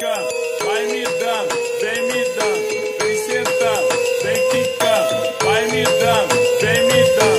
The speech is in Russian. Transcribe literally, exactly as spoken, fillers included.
Дай ми дан, дай ми дан.